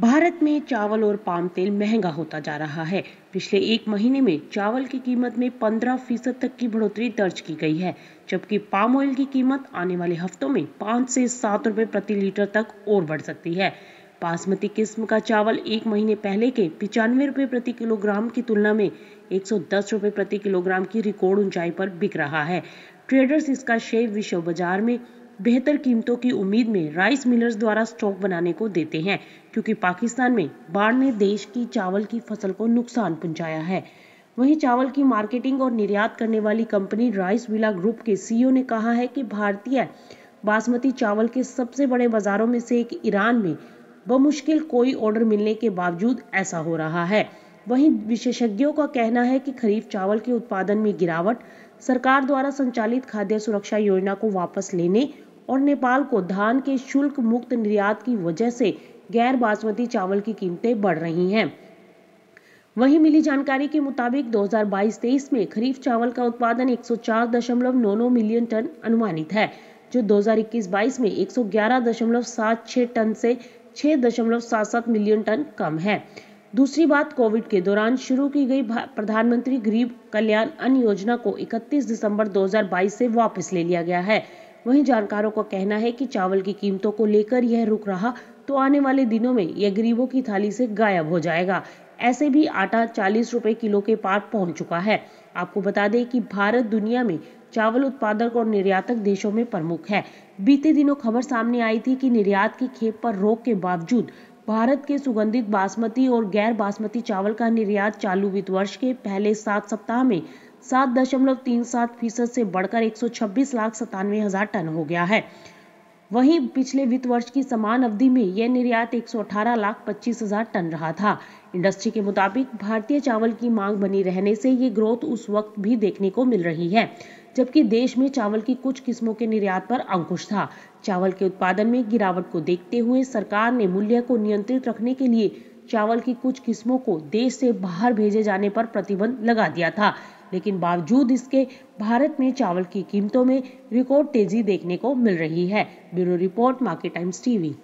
भारत में चावल और पाम तेल महंगा होता जा रहा है। पिछले एक महीने में चावल की कीमत में 15% तक की बढ़ोतरी दर्ज की गई है, जबकि पाम ऑयल की कीमत आने वाले हफ्तों में 5 से 7 रुपये प्रति लीटर तक और बढ़ सकती है। बासमती किस्म का चावल एक महीने पहले के 95 रुपये प्रति किलोग्राम की तुलना में 110 रुपये प्रति किलोग्राम की रिकॉर्ड ऊंचाई पर बिक रहा है। ट्रेडर्स इसका शेयर विश्व बाजार में बेहतर कीमतों की उम्मीद में राइस मिलर्स द्वारा स्टॉक बनाने को देते हैं, क्योंकि पाकिस्तान में बाढ़ ने देश की चावल की फसल को नुकसान पहुंचाया है। वहीं चावल की मार्केटिंग और निर्यात करने वाली कंपनी राइस मिला ग्रुप के सीईओ ने कहा है कि भारतीय बासमती चावल के सबसे बड़े बाजारों में से एक ईरान में बमुश्किल कोई ऑर्डर मिलने के बावजूद ऐसा हो रहा है। वहीं विशेषज्ञों का कहना है कि खरीफ चावल के उत्पादन में गिरावट, सरकार द्वारा संचालित खाद्य सुरक्षा योजना को वापस लेने और नेपाल को धान के शुल्क मुक्त निर्यात की वजह से गैर बासमती चावल की कीमतें बढ़ रही हैं। वहीं मिली जानकारी के मुताबिक 2022-23 में खरीफ चावल का उत्पादन 104.99 मिलियन टन अनुमानित है, जो 2021-22 में 111.76 टन से 6.77 मिलियन टन कम है। दूसरी बात, कोविड के दौरान शुरू की गई प्रधानमंत्री गरीब कल्याण अन्न योजना को 31 दिसंबर 2022 से वापस ले लिया गया है। वहीं जानकारों का कहना है कि चावल की कीमतों को लेकर यह रुक रहा तो आने वाले दिनों में यह गरीबों की थाली से गायब हो जाएगा। ऐसे भी आटा 40 रुपये किलो के पार पहुंच चुका है। आपको बता दें कि भारत दुनिया में चावल उत्पादक और निर्यातक देशों में प्रमुख है। बीते दिनों खबर सामने आई थी कि निर्यात की खेप पर रोक के बावजूद भारत के सुगंधित बासमती और गैर बासमती चावल का निर्यात चालू वित्त वर्ष के पहले 7 सप्ताह में 7.37% से बढ़कर 126,97,000 टन हो गया है। वहीं पिछले वित्त वर्ष की समान अवधि में यह निर्यात 118,25,000 टन रहा था। इंडस्ट्री के मुताबिक भारतीय चावल की मांग बनी रहने से ये ग्रोथ उस वक्त भी देखने को मिल रही है, जबकि देश में चावल की कुछ किस्मों के निर्यात पर अंकुश था। चावल के उत्पादन में गिरावट को देखते हुए सरकार ने मूल्य को नियंत्रित रखने के लिए चावल की कुछ किस्मों को देश से बाहर भेजे जाने पर प्रतिबंध लगा दिया था, लेकिन बावजूद इसके भारत में चावल की कीमतों में रिकॉर्ड तेजी देखने को मिल रही है। Bureau report, market times TV.